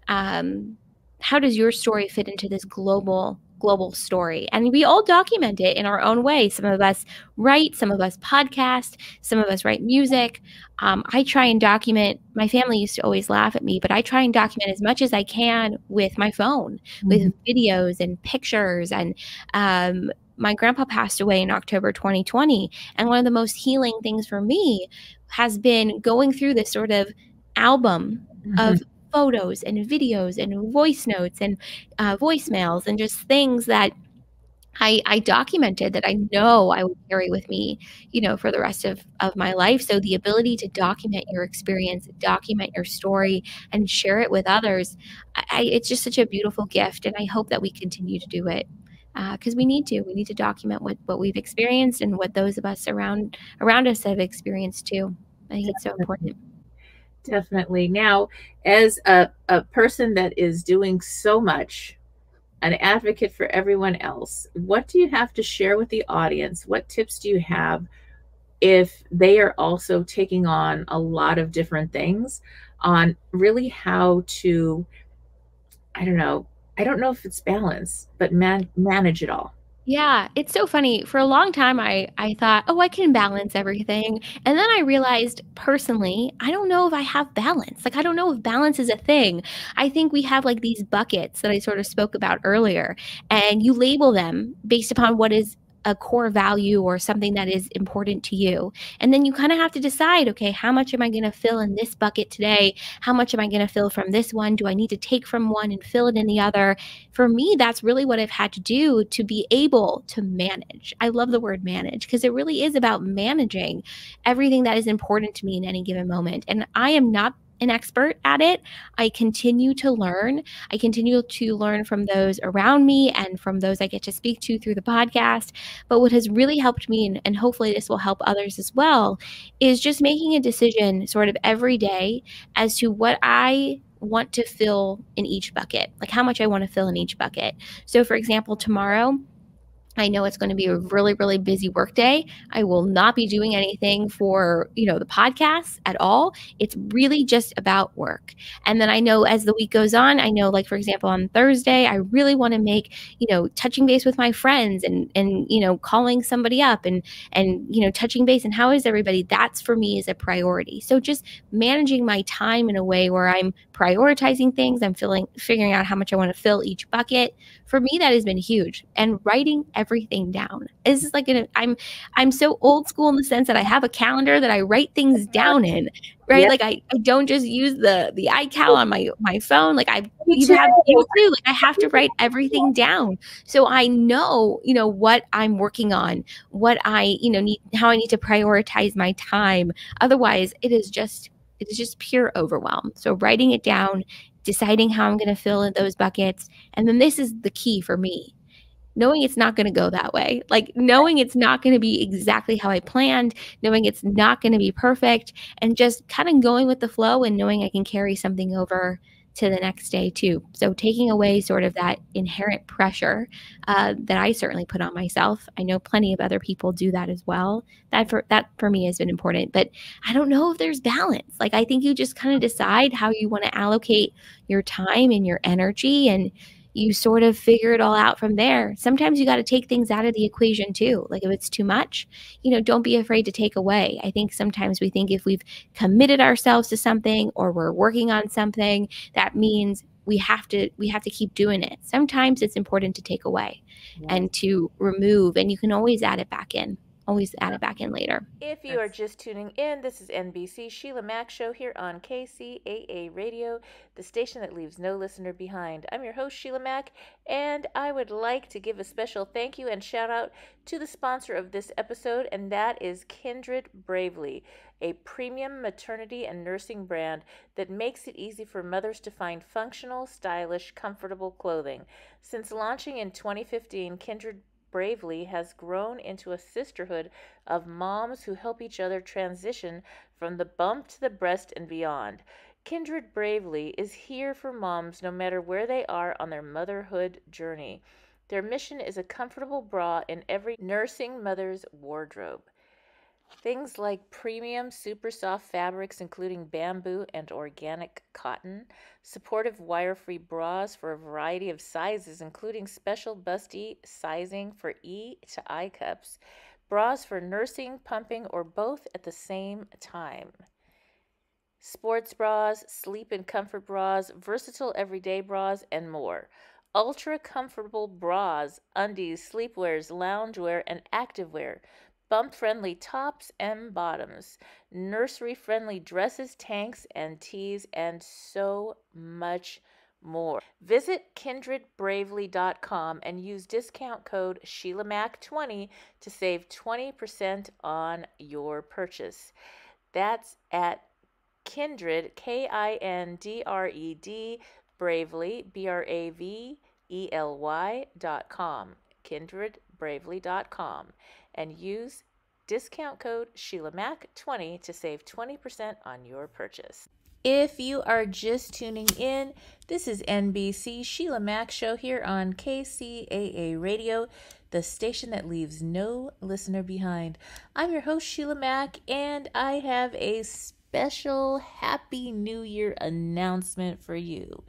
um, how does your story fit into this global global story? And we all document it in our own way. Some of us write, some of us podcast, some of us write music. Um, I try and document, my family used to always laugh at me, but I try and document as much as I can with my phone, mm-hmm. with videos and pictures. And um, my grandpa passed away in October twenty twenty. And one of the most healing things for me has been going through this sort of album mm-hmm. of photos and videos and voice notes and uh, voicemails and just things that I, I documented that I know I would carry with me, you know, for the rest of, of my life. So the ability to document your experience, document your story, and share it with others, I, it's just such a beautiful gift. And I hope that we continue to do it, because uh, we need to. We need to document what, what we've experienced and what those of us around, around us have experienced too. I think it's so important. Definitely. Now, as a, a person that is doing so much, an advocate for everyone else, what do you have to share with the audience? What tips do you have if they are also taking on a lot of different things on really how to, I don't know, I don't know if it's balance, but man, manage it all? Yeah, it's so funny. For a long time, I, I thought, oh, I can balance everything. And then I realized personally, I don't know if I have balance. Like, I don't know if balance is a thing. I think we have like these buckets that I sort of spoke about earlier, and you label them based upon what is a core value or something that is important to you. And then you kind of have to decide, okay, how much am I going to fill in this bucket today? How much am I going to fill from this one? Do I need to take from one and fill it in the other? For me, that's really what I've had to do to be able to manage. I love the word manage, because it really is about managing everything that is important to me in any given moment. And I am not an expert at it. I continue to learn. I continue to learn from those around me and from those I get to speak to through the podcast. But what has really helped me, and, and hopefully this will help others as well, is just making a decision sort of every day as to what I want to fill in each bucket, like how much I want to fill in each bucket. So for example, tomorrow, I know it's going to be a really, really busy work day. I will not be doing anything for, you know, the podcast at all. It's really just about work. And then I know as the week goes on, I know, like, for example, on Thursday, I really want to make, you know, touching base with my friends and, and, you know, calling somebody up and, and, you know, touching base and how is everybody? That's for me is a priority. So just managing my time in a way where I'm prioritizing things. I'm filling, figuring out how much I want to fill each bucket. For me, that has been huge. And writing everything. everything down. This is like an, I'm I'm so old school in the sense that I have a calendar that I write things down in, right? Yep. Like I, I don't just use the the iCal on my my phone. Like I you have you too. Like I have to write everything down, so I know you know what I'm working on, what I you know need, how I need to prioritize my time. Otherwise, it is just it is just pure overwhelm. So writing it down, deciding how I'm going to fill in those buckets. And then this is the key for me, knowing it's not going to go that way, like knowing it's not going to be exactly how I planned, knowing it's not going to be perfect, and just kind of going with the flow and knowing I can carry something over to the next day too. So taking away sort of that inherent pressure uh, that I certainly put on myself. I know plenty of other people do that as well. That for, that for me has been important, but I don't know if there's balance. Like I think you just kind of decide how you want to allocate your time and your energy, and you sort of figure it all out from there. Sometimes you got to take things out of the equation too. Like if it's too much, you know, don't be afraid to take away. I think sometimes we think if we've committed ourselves to something or we're working on something, that means we have to, we have to keep doing it. Sometimes it's important to take away yeah. and to remove, and you can always add it back in. Always add it back in later. If you are just tuning in, this is N B C Sheila Mac Show here on K C A A Radio, the station that leaves no listener behind. I'm your host, Sheila Mac, and I would like to give a special thank you and shout out to the sponsor of this episode, and that is Kindred Bravely, a premium maternity and nursing brand that makes it easy for mothers to find functional, stylish, comfortable clothing. Since launching in twenty fifteen, Kindred Bravely has grown into a sisterhood of moms who help each other transition from the bump to the breast and beyond. Kindred Bravely is here for moms no matter where they are on their motherhood journey. Their mission is a comfortable bra in every nursing mother's wardrobe. Things like premium super soft fabrics including bamboo and organic cotton, supportive wire-free bras for a variety of sizes including special busty sizing for E to I cups, bras for nursing, pumping, or both at the same time, sports bras, sleep and comfort bras, versatile everyday bras, and more. Ultra comfortable bras, undies, sleepwears, loungewear, and activewear. Bump-friendly tops and bottoms, nursery-friendly dresses, tanks, and tees, and so much more. Visit kindred bravely dot com and use discount code Sheila Mac twenty to save twenty percent on your purchase. That's at Kindred, K I N D R E D, Bravely, B R A V E L Y dot com, kindred bravely dot com. And use discount code Sheila Mac twenty to save twenty percent on your purchase. If you are just tuning in, this is N B C Sheila Mac Show here on K C A A Radio, the station that leaves no listener behind. I'm your host, Sheila Mac, and I have a special Happy New Year announcement for you.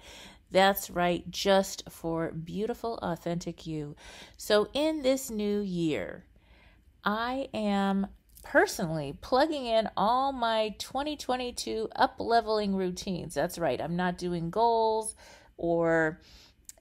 That's right, just for beautiful, authentic you. So in this new year, I am personally plugging in all my twenty twenty-two up-leveling routines. That's right. I'm not doing goals, or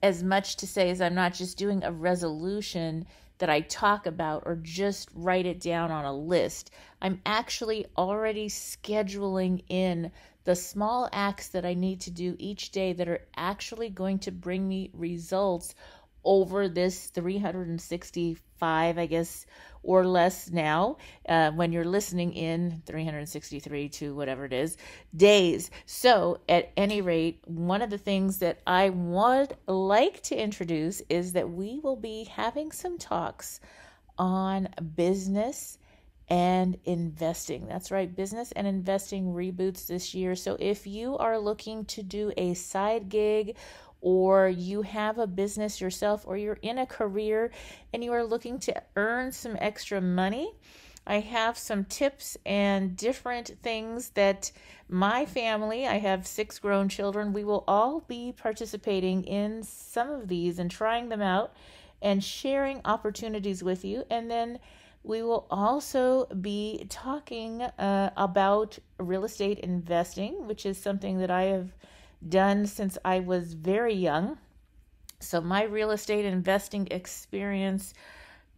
as much to say as I'm not just doing a resolution that I talk about or just write it down on a list. I'm actually already scheduling in the small acts that I need to do each day that are actually going to bring me results over this three hundred sixty-five, I guess, or less now, uh, when you're listening in, three hundred sixty-three to whatever it is, days. So at any rate, one of the things that I would like to introduce is that we will be having some talks on business and investing. That's right, business and investing reboots this year. So if you are looking to do a side gig, or you have a business yourself, or you're in a career and you are looking to earn some extra money, I have some tips and different things that my family, I have six grown children, we will all be participating in some of these and trying them out and sharing opportunities with you. And then we will also be talking uh, about real estate investing, which is something that I have done since I was very young. So my real estate investing experience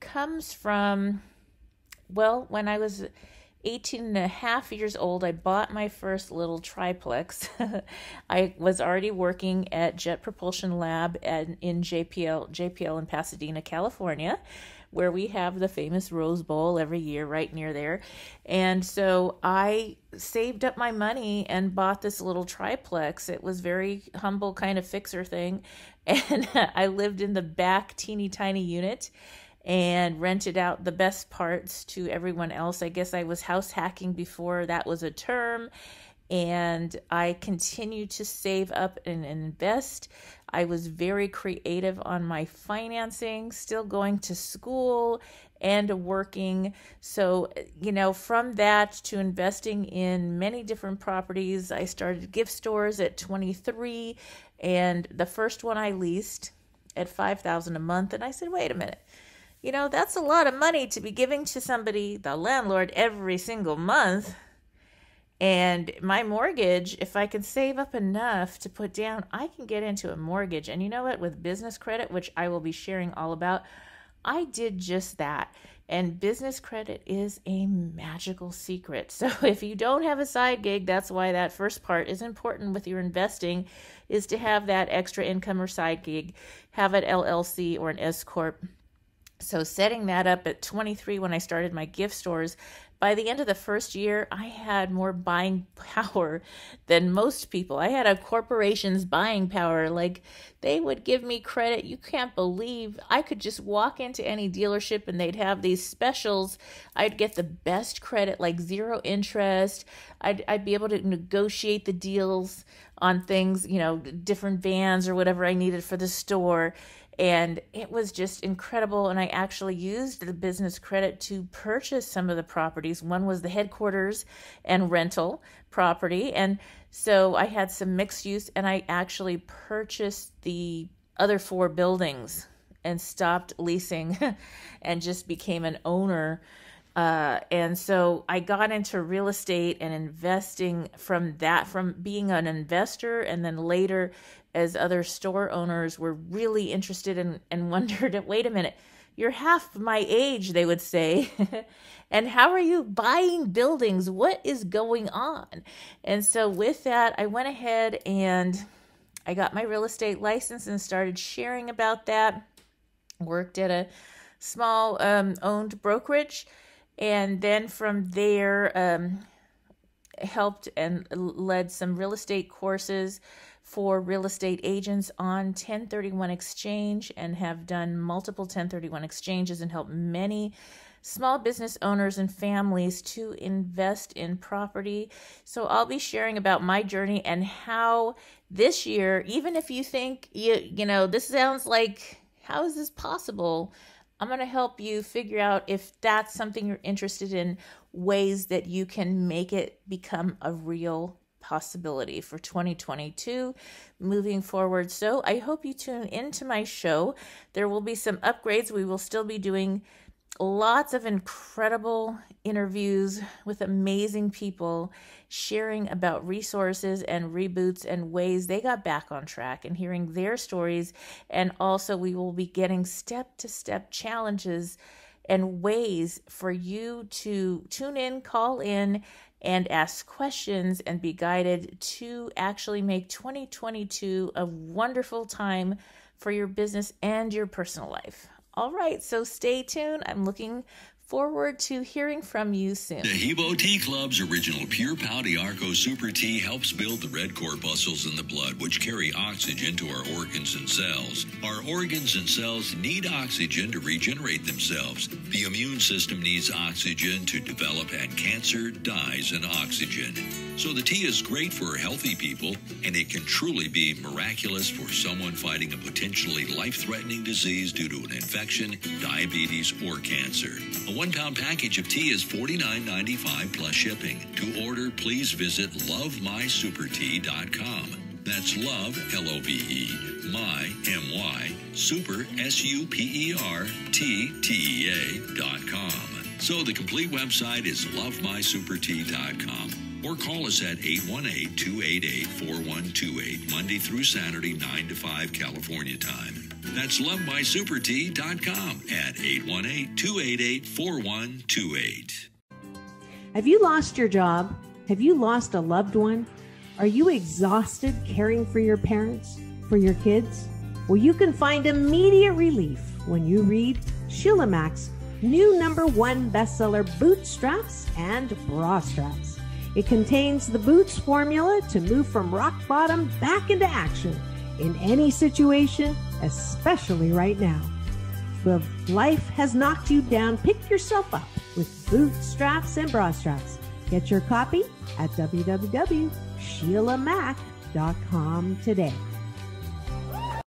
comes from, well, when I was eighteen and a half years old, I bought my first little triplex. I was already working at Jet Propulsion Lab at, in J P L, J P L in Pasadena, California, where we have the famous Rose Bowl every year right near there. And so I saved up my money and bought this little triplex. It was very humble kind of fixer thing. And I lived in the back teeny tiny unit and rented out the best parts to everyone else. I guess I was house hacking before that was a term, and I continued to save up and invest. I was very creative on my financing, still going to school and working. So, you know, from that to investing in many different properties, I started gift stores at twenty-three, and the first one I leased at five thousand dollars a month. And I said, wait a minute. You know, that's a lot of money to be giving to somebody, the landlord, every single month. And my mortgage, if I can save up enough to put down, I can get into a mortgage. And you know what? With business credit, which I will be sharing all about, I did just that. And business credit is a magical secret. So if you don't have a side gig, that's why that first part is important with your investing, is to have that extra income or side gig, have an L L C or an S corp. So setting that up at twenty-three when I started my gift stores, by the end of the first year, I had more buying power than most people. I had a corporation's buying power. Like, they would give me credit. You can't believe. I could just walk into any dealership and they'd have these specials. I'd get the best credit, like zero interest. I'd, I'd be able to negotiate the deals on things, you know, different vans or whatever I needed for the store. And it was just incredible. And I actually used the business credit to purchase some of the properties. One was the headquarters and rental property. And so I had some mixed use, and I actually purchased the other four buildings and stopped leasing and just became an owner. Uh, and so I got into real estate and investing from that, from being an investor, and then later, as other store owners were really interested in, and wondered, wait a minute, you're half my age, they would say, and how are you buying buildings? What is going on? And so with that, I went ahead and I got my real estate license and started sharing about that. Worked at a small um, owned brokerage, and then from there um, helped and led some real estate courses for real estate agents on ten thirty-one exchange, and have done multiple ten thirty-one exchanges and helped many small business owners and families to invest in property. So I'll be sharing about my journey and how this year, even if you think, you, you know, this sounds like, how is this possible? I'm going to help you figure out if that's something you're interested in, ways that you can make it become a real possibility for twenty twenty-two moving forward. So I hope you tune into my show. There will be some upgrades. We will still be doing lots of incredible interviews with amazing people, sharing about resources and reboots and ways they got back on track and hearing their stories. And also we will be getting step-to-step challenges and ways for you to tune in, call in, and ask questions and be guided to actually make twenty twenty-two a wonderful time for your business and your personal life. All right, so stay tuned. I'm looking forward to hearing from you soon. The Hebo Tea Club's original pure Pau d'Arco Super Tea helps build the red corpuscles in the blood, which carry oxygen to our organs and cells. Our organs and cells need oxygen to regenerate themselves. The immune system needs oxygen to develop, and cancer dies in oxygen. So the tea is great for healthy people, and it can truly be miraculous for someone fighting a potentially life-threatening disease due to an infection, diabetes, or cancer. A one-pound package of tea is forty-nine ninety-five plus shipping. To order, please visit love my super tea dot com. That's love, L O V E, my, M Y, super, S U P E R T T E A dot com. So the complete website is love my super tea dot com. Or call us at eight one eight, two eight eight, four one two eight, Monday through Saturday, nine to five California time. That's love my super tea dot com at eight one eight, two eight eight, four one two eight. Have you lost your job? Have you lost a loved one? Are you exhausted caring for your parents, for your kids? Well, you can find immediate relief when you read Sheila Mac's new number one bestseller, Bootstraps and Bra Straps. It contains the boots formula to move from rock bottom back into action in any situation, especially right now. If life has knocked you down, pick yourself up with Bootstraps and Bra Straps. Get your copy at w w w dot sheila mac dot com today.